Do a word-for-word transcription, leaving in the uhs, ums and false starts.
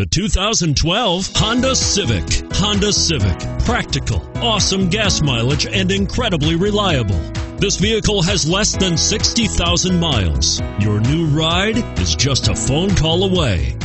The two thousand twelve Honda Civic. Honda Civic. Practical, awesome gas mileage, and incredibly reliable. This vehicle has less than sixty thousand miles. Your new ride is just a phone call away.